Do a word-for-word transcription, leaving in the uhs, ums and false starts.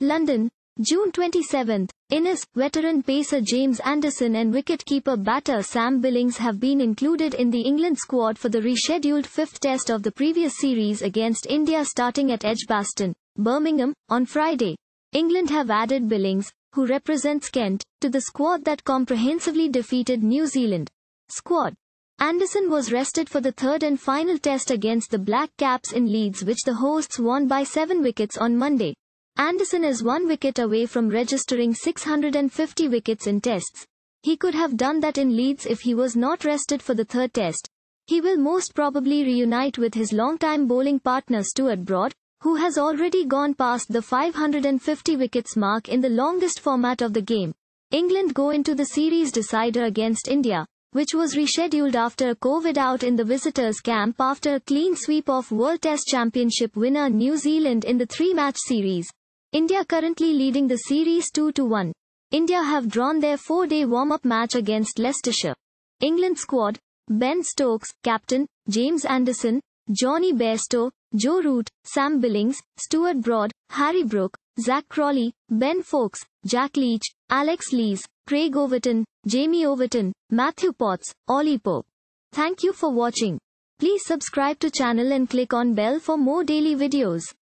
London, June twenty-seventh, INAS, veteran pacer James Anderson and wicketkeeper batter Sam Billings have been included in the England squad for the rescheduled fifth test of the previous series against India starting at Edgbaston, Birmingham, on Friday. England have added Billings, who represents Kent, to the squad that comprehensively defeated New Zealand. Squad. Anderson was rested for the third and final test against the Black Caps in Leeds, which the hosts won by seven wickets on Monday. Anderson is one wicket away from registering six hundred fifty wickets in tests. He could have done that in Leeds if he was not rested for the third test. He will most probably reunite with his longtime bowling partner Stuart Broad, who has already gone past the five hundred fifty wickets mark in the longest format of the game. England go into the series decider against India, which was rescheduled after a COVID out in the visitors' camp after a clean sweep of World Test Championship winner New Zealand in the three-match series. India currently leading the series two to one. India have drawn their four-day warm-up match against Leicestershire. England squad: Ben Stokes, captain; James Anderson, Jonny Bairstow, Joe Root, Sam Billings, Stuart Broad, Harry Brook, Zak Crawley, Ben Foakes, Jack Leach, Alex Lees, Craig Overton, Jamie Overton, Matthew Potts, Ollie Pope. Thank you for watching. Please subscribe to channel and click on bell for more daily videos.